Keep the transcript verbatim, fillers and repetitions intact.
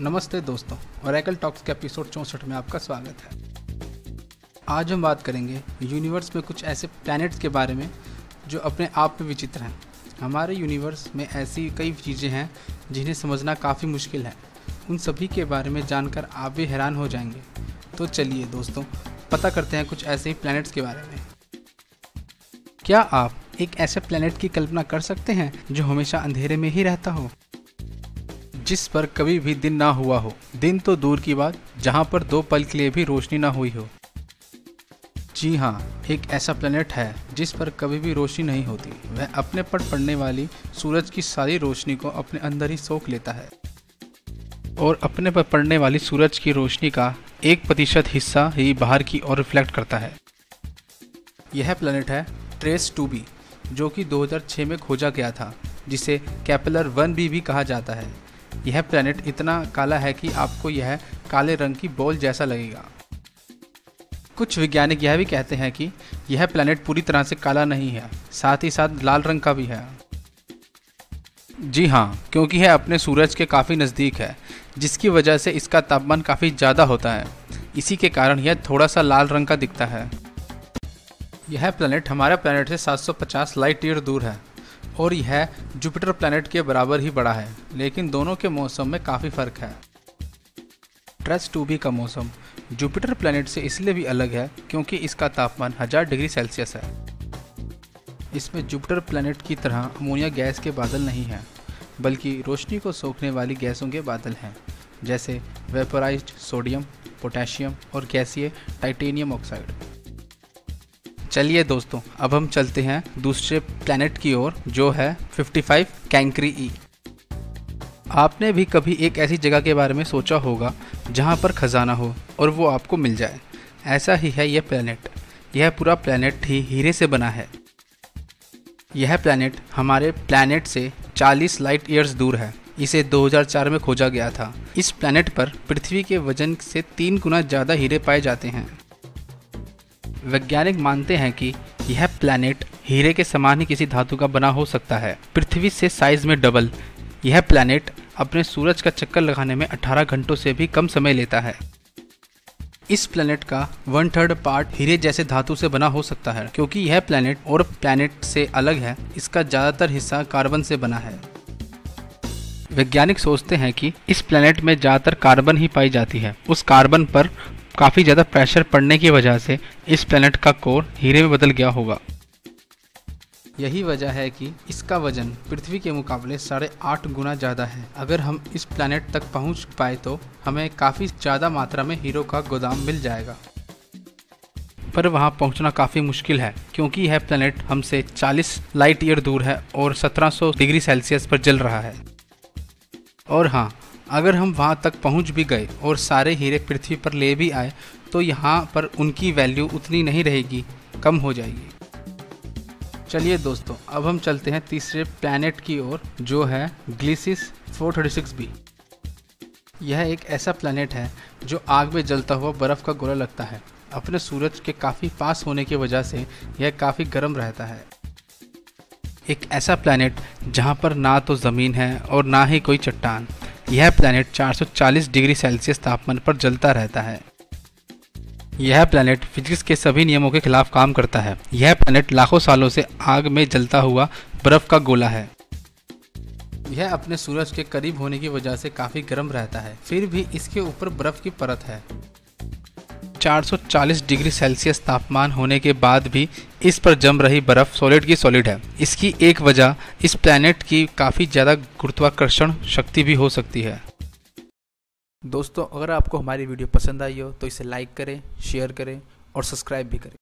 नमस्ते दोस्तों, Oracle talks के एपिसोड चौंसठ में आपका स्वागत है। आज हम बात करेंगे यूनिवर्स में कुछ ऐसे प्लैनेट्स के बारे में जो अपने आप में विचित्र हैं। हमारे यूनिवर्स में ऐसी कई चीज़ें हैं जिन्हें समझना काफ़ी मुश्किल है। उन सभी के बारे में जानकर आप भी हैरान हो जाएंगे। तो चलिए दोस्तों, पता करते हैं कुछ ऐसे ही प्लैनेट्स के बारे में। क्या आप एक ऐसे प्लैनेट की कल्पना कर सकते हैं जो हमेशा अंधेरे में ही रहता हो, जिस पर कभी भी दिन ना हुआ हो? दिन तो दूर की बात, जहां पर दो पल के लिए भी रोशनी ना हुई हो। जी हाँ, एक ऐसा प्लैनेट है जिस पर कभी भी रोशनी नहीं होती। वह अपने पर पड़ने वाली सूरज की सारी रोशनी को अपने अंदर ही सोख लेता है और अपने पर पड़ने वाली सूरज की रोशनी का एक प्रतिशत हिस्सा ही बाहर की ओर रिफ्लेक्ट करता है। यह प्लैनेट है ट्रेस टू बी, जो कि दो हज़ार छह में खोजा गया था, जिसे केपलर वन बी भी कहा जाता है। यह प्लैनेट इतना काला है कि आपको यह काले रंग की बॉल जैसा लगेगा। कुछ वैज्ञानिक यह भी कहते हैं कि यह प्लैनेट पूरी तरह से काला नहीं है, साथ ही साथ लाल रंग का भी है। जी हाँ, क्योंकि यह अपने सूरज के काफ़ी नज़दीक है, जिसकी वजह से इसका तापमान काफ़ी ज़्यादा होता है। इसी के कारण यह थोड़ा सा लाल रंग का दिखता है। यह प्लैनेट हमारे प्लैनेट से सात सौ पचास लाइट ईयर दूर है और यह जुपिटर प्लैनेट के बराबर ही बड़ा है, लेकिन दोनों के मौसम में काफ़ी फ़र्क है। ट्रेस टू बी का मौसम जुपिटर प्लैनेट से इसलिए भी अलग है क्योंकि इसका तापमान हज़ार डिग्री सेल्सियस है। इसमें जुपिटर प्लैनेट की तरह अमोनिया गैस के बादल नहीं हैं, बल्कि रोशनी को सोखने वाली गैसों के बादल हैं, जैसे वेपराइज्ड सोडियम, पोटेशियम और गैसीय टाइटेनियम ऑक्साइड। चलिए दोस्तों, अब हम चलते हैं दूसरे प्लैनेट की ओर, जो है पचपन कैंक्री ई। आपने भी कभी एक ऐसी जगह के बारे में सोचा होगा जहां पर खजाना हो और वो आपको मिल जाए। ऐसा ही है यह प्लैनेट। यह पूरा प्लैनेट ही हीरे से बना है। यह प्लैनेट हमारे प्लैनेट से चालीस लाइट ईयर्स दूर है। इसे दो हज़ार चार में खोजा गया था। इस प्लैनेट पर पृथ्वी के वजन से तीन गुना ज़्यादा हीरे पाए जाते हैं। वैज्ञानिक मानते हैं कि यह प्लैनेट हीरे के समान ही किसी धातु का बना हो सकता है। पृथ्वी से साइज में डबल, यह प्लैनेट अपने सूरज का चक्कर लगाने में अठारह घंटों से भी कम समय लेता है। इस प्लैनेट का वन थर्ड पार्ट हीरे जैसे धातु से बना हो सकता है। क्योंकि यह प्लैनेट और प्लैनेट से अलग है, इसका ज़्यादातर हिस्सा कार्बन से बना है। वैज्ञानिक सोचते हैं कि इस प्लैनेट में ज़्यादातर कार्बन ही पाई जाती है। उस कार्बन पर काफ़ी ज़्यादा प्रेशर पड़ने की वजह से इस प्लैनेट का कोर हीरे में बदल गया होगा। यही वजह है कि इसका वजन पृथ्वी के मुकाबले साढ़े आठ गुना ज़्यादा है। अगर हम इस प्लैनेट तक पहुंच पाए तो हमें काफ़ी ज़्यादा मात्रा में हीरो का गोदाम मिल जाएगा। पर वहां पहुंचना काफ़ी मुश्किल है, क्योंकि यह प्लैनेट हमसे चालीस लाइट ईयर दूर है और सत्रह सौ डिग्री सेल्सियस पर जल रहा है। और हाँ, अगर हम वहाँ तक पहुँच भी गए और सारे हीरे पृथ्वी पर ले भी आए तो यहाँ पर उनकी वैल्यू उतनी नहीं रहेगी, कम हो जाएगी। चलिए दोस्तों, अब हम चलते हैं तीसरे प्लैनेट की ओर, जो है Gliese four thirty six B. यह एक ऐसा प्लैनेट है जो आग में जलता हुआ बर्फ़ का गोला लगता है। अपने सूरज के काफ़ी पास होने की वजह से यह काफ़ी गर्म रहता है। एक ऐसा प्लैनेट जहाँ पर ना तो ज़मीन है और ना ही कोई चट्टान। यह प्लैनेट चार सौ चालीस डिग्री सेल्सियस तापमान पर जलता रहता है। यह प्लैनेट फिजिक्स के सभी नियमों के खिलाफ काम करता है। यह प्लैनेट लाखों सालों से आग में जलता हुआ बर्फ का गोला है। यह अपने सूरज के करीब होने की वजह से काफ़ी गर्म रहता है, फिर भी इसके ऊपर बर्फ की परत है। चार सौ चालीस डिग्री सेल्सियस तापमान होने के बाद भी इस पर जम रही बर्फ़ सॉलिड की सॉलिड है। इसकी एक वजह इस प्लैनेट की काफ़ी ज़्यादा गुरुत्वाकर्षण शक्ति भी हो सकती है। दोस्तों, अगर आपको हमारी वीडियो पसंद आई हो तो इसे लाइक करें, शेयर करें और सब्सक्राइब भी करें।